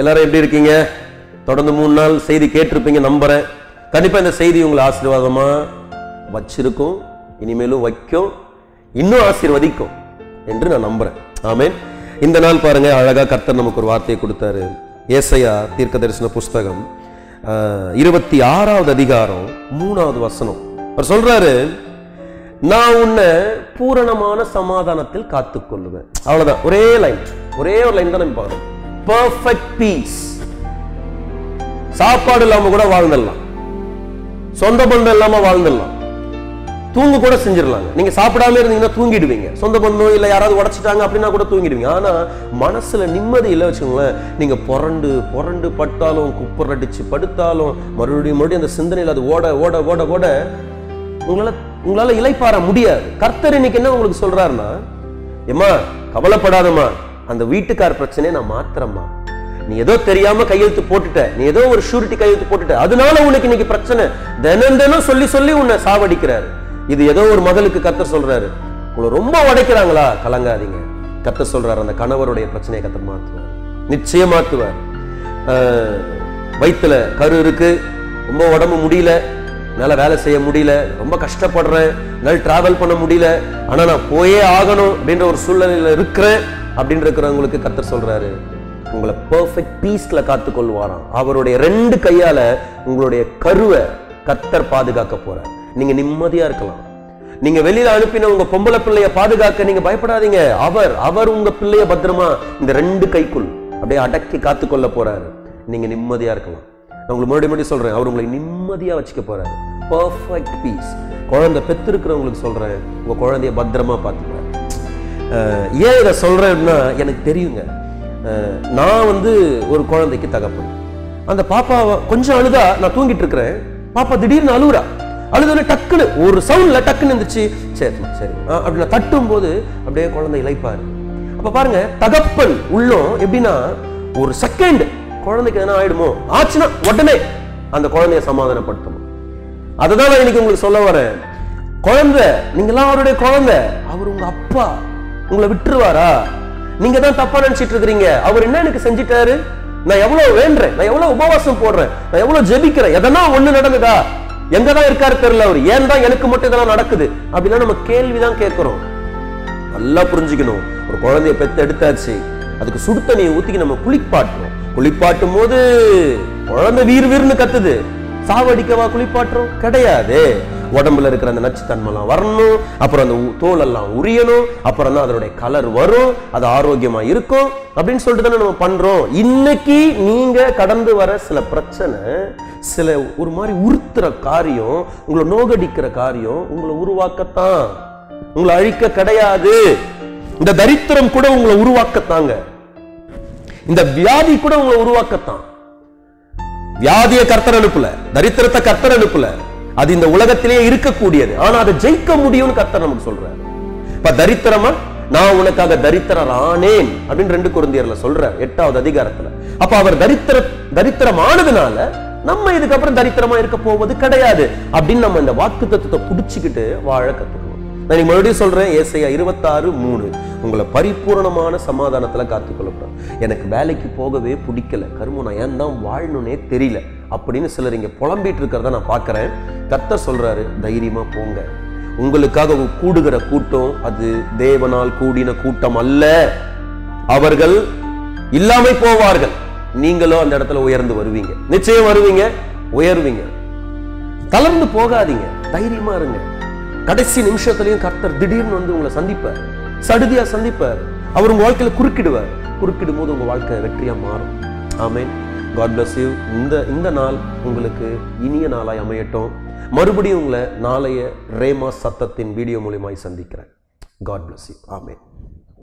எல்லாரும் எப்படி இருக்கீங்க? தொடர்ந்து 3 நாள் செய்தி கேட்டிருப்பீங்க நம்புறேன். கண்டிப்பாக இந்த செய்தி உங்களை ஆசீர்வாதமாக வச்சிருக்கும், இனிமேலும் வைக்கும், இன்னும் ஆசீர்வதிக்கும் என்று நான் நம்புறேன். ஆமென். இந்த நாள் பாருங்க, அழகாக கர்த்தர் நமக்கு ஒரு வார்த்தையை கொடுத்தாரு. ஏசாயா தீர்க்கதரிசன புஸ்தகம் 26ஆம் அதிகாரம் 3ஆவது வசனம். அவர் சொல்றாரு, நான் உன்னை பூரணமான சமாதானத்தில் காத்துக்கொள்ளுவேன். அவ்வளவுதான், ஒரே ஒரு லைன் தான் நம்ம பார்க்கணும். Perfect piece. சாப்பாடு இல்லாம கூட வாழ்ந்துடலாம், சொந்த பந்தம் இல்லாம வாழ்ந்துடலாம், தூங்க கூட செஞ்சிடலாங்க. நீங்க சாப்பிடாம இருந்தீங்கன்னா தூங்கிடுவீங்க, சொந்த பந்தம் இல்லை யாராவது உடைச்சிட்டாங்க அப்படின்னா கூட தூங்கிடுவீங்க. ஆனா மனசுல நிம்மதி இல்லை வச்சுக்கோங்களேன். நீங்க புரண்டு பட்டாலும், குப்புறடிச்சு படுத்தாலும், மறுபடியும் அந்த சிந்தனையில் அது ஓட ஓட ஓட ஓட உங்களால இளைப்பாற முடியாது. கர்த்தர் இன்னைக்கு என்ன உங்களுக்கு சொல்றாருன்னா, ஏமா கவலைப்படாதம்மா, அந்த வீட்டுக்கார் பிரச்சனையை நான் மாத்திரமா, நீ ஏதோ தெரியாம கையெழுத்து போட்டுட்ட, நீ ஏதோ ஒரு ஷூரிட்டி கையெழுத்து போட்டுட்ட, அதனால உனக்கு இன்னைக்கு பிரச்சனை, தினம் சொல்லி உன்னை சாவடிக்கிறாரு. இது ஏதோ ஒரு மகளுக்கு கர்த்தர் சொல்றாரு, உங்களை ரொம்ப உடைக்கிறாங்களா, கலங்காதீங்க. கர்த்தர் சொல்றாரு, அந்த கணவருடைய பிரச்சனையை கர்த்தர் மாத்துவார், நிச்சயமாத்துவார். வயிற்றுல கரு இருக்கு, ரொம்ப உடம்பு முடியல, என்னால் வேலை செய்ய முடியல, ரொம்ப கஷ்டப்படுறேன், என்னால் டிராவல் பண்ண முடியல, ஆனால் நான் போயே ஆகணும் அப்படின்ற ஒரு சூழ்நிலையில் இருக்கிறேன் அப்படின்னு இருக்கிறவங்களுக்கு கர்த்தர் சொல்றாரு, உங்களை பெர்ஃபெக்ட் பீஸ்ல காத்துக்கொள்வாராம். அவருடைய 2 கையால உங்களுடைய கருவை கர்த்தர் பாதுகாக்க போறார். நீங்க நிம்மதியா இருக்கலாம். நீங்க வெளியில அனுப்பின உங்க பொம்பளை பிள்ளைய பாதுகாக்க நீங்க பயப்படாதீங்க. அவர் உங்க பிள்ளைய பத்திரமா இந்த 2 கைக்குள் அப்படியே அடக்கி காத்துக்கொள்ள போறாரு. நீங்க நிம்மதியா இருக்கலாம். நான் உங்களுக்கு மறுபடியும் சொல்றேன், அவர் உங்களை நிம்மதியா வச்சுக்க போறாரு. Perfect piece. குழந்தை பெற்றிருக்கிறவங்களுக்கு சொல்றேன், உங்க குழந்தைய பத்திரமா பாத்துக்கிறாரு. ஏன் இதை சொல்றேன்னா, எனக்கு தெரியுங்க, நான் ஒரு குழந்தைக்கு தகப்பன். அந்த பாப்பாவை கொஞ்சம் அழுதா, நான் தூங்கிட்டு இருக்கிறேன், பாப்பா திடீர்னு அழுதுன்னு டக்குன்னு ஒரு சவுண்ட்ல டக்குன்னு இருந்துச்சு. சரி அப்படி நான் தட்டும் போது அப்படியே குழந்தை இளைப்பாரு. அப்ப பாருங்க, தகப்பன் உள்ளோம் எப்படின்னா, ஒரு செகண்ட் குழந்தைக்கு எதனா ஆயிடுமோ ஆச்சுன்னா உடனே அந்த குழந்தைய சமாதானப்படுத்தணும். அதுதான் நான் இன்னைக்கு உங்களுக்கு சொல்ல வரேன். குழந்தை, நீங்களாம் அவருடைய குழந்தை. அவர் உங்க அப்பா. உங்களை விட்டுருவாரா? நீங்க தான் தப்பா நினைச்சிட்டு இருக்கிறீங்க. அவர் என்ன எனக்கு செஞ்சிட்டாரு, நான் எவ்வளவு வேண்டறேன், நான் எவ்வளவு உபவாசம் போடுறேன், நான் எவ்வளவு ஜெபிக்கிறேன், எதனா ஒண்ணு நடக்குதா, எங்கதான் இருக்காரு தெரியல, அவர் ஏன் தான் எனக்கு மட்டும் இதெல்லாம் நடக்குது அப்படின்னா நம்ம கேள்விதான் கேட்கிறோம். நல்லா புரிஞ்சுக்கணும், ஒரு குழந்தைய பெத்து எடுத்தாச்சு, அதுக்கு சுடு தண்ணியை ஊத்திக்கு நம்ம குளிப்பாட்டுறோம். குளிப்பாட்டும் போது குழந்தை வீர்னு கத்துது, சாவடிக்கவா குளிப்பாட்டுறோம்? கிடையாது. உடம்புல இருக்கிற அந்த நச்சுத்தன்மைலாம் வரணும், அப்புறம் அந்த தோல் எல்லாம் உரியணும், அப்புறம் தான் அதனுடைய கலர் வரும், அது ஆரோக்கியமா இருக்கும் அப்படின்னு சொல்லிட்டு தானே நம்ம பண்றோம். இன்னைக்கு நீங்க கடந்து வர சில பிரச்சனை, சில ஒரு மாதிரி உறுத்துற காரியம், உங்களை நோகடிக்கிற காரியம் உங்களை உருவாக்கத்தான், உங்களை அழிக்க கிடையாது. இந்த தரித்திரம் கூட உங்களை உருவாக்கத்தாங்க, இந்த வியாதி கூட உங்களை உருவாக்கத்தான். வியாதியை கர்த்தர் அனுப்பல, தரித்திரத்தை கர்த்தர் அனுப்பல, அது இந்த உலகத்திலேயே இருக்கக்கூடியது, ஆனா அதை ஜெயிக்க முடியும்னு கர்த்தர் நமக்கு சொல்றாரு. இப்ப தரித்திரமா, நான் உனக்காக தரித்திரர் ஆனேன் அப்படின்னு 2 கொரிந்தியர்ல சொல்றார், 8ஆவது அதிகாரத்துல. அப்ப அவர் தரித்திரம் ஆனதுனால நம்ம இதுக்கப்புறம் தரித்திரமா இருக்க போவது கிடையாது அப்படின்னு நம்ம இந்த வாக்கு தத்துவத்தை புடிச்சுக்கிட்டு வாழ கத்துக்கணும். நான் மறுபடியும் சொல்றேன், ஏசாயா 26:3 உங்களை பரிபூர்ணமான சமாதானத்துல காத்துக்கொள்ளப்படும். எனக்கு வேலைக்கு போகவே பிடிக்கல, கருமம், நான் ஏன் தான் வாழணும்னே தெரியல அப்படின்னு சிலர் இங்க புலம்பிட்டு இருக்கிறத நான் பாக்குறேன். கர்த்தர் சொல்றாரு, தைரியமா போங்க, உங்களுக்காக கூடுகிற கூட்டம் அது தேவனால் கூடின கூட்டம் அல்ல. அவர்கள் இல்லாம போவார்கள், நீங்களும் அந்த இடத்துல உயர்ந்து வருவீங்க, நிச்சயம் வருவீங்க, உயர்வீங்க. தளர்ந்து போகாதீங்க, தைரியமா இருங்க. கடைசி நிமிஷத்துலயும் கர்த்தர் திடீர்னு உங்களை சந்திப்பார், சடுதியா சந்திப்பார். அவர் உங்க வாழ்க்கையில குறுக்கிடுவார், குறுக்கிடும் போது உங்க வாழ்க்கை வெற்றியா மாறும். ஆமென். God bless you. இந்த நாள் உங்களுக்கு இனிய நாளாய் அமையட்டும். மறுபடியும் உங்களை நாளைய ரேமா சத்தத்தின் வீடியோ மூலமாய் சந்திக்கிறேன். God bless you. ஆமென்.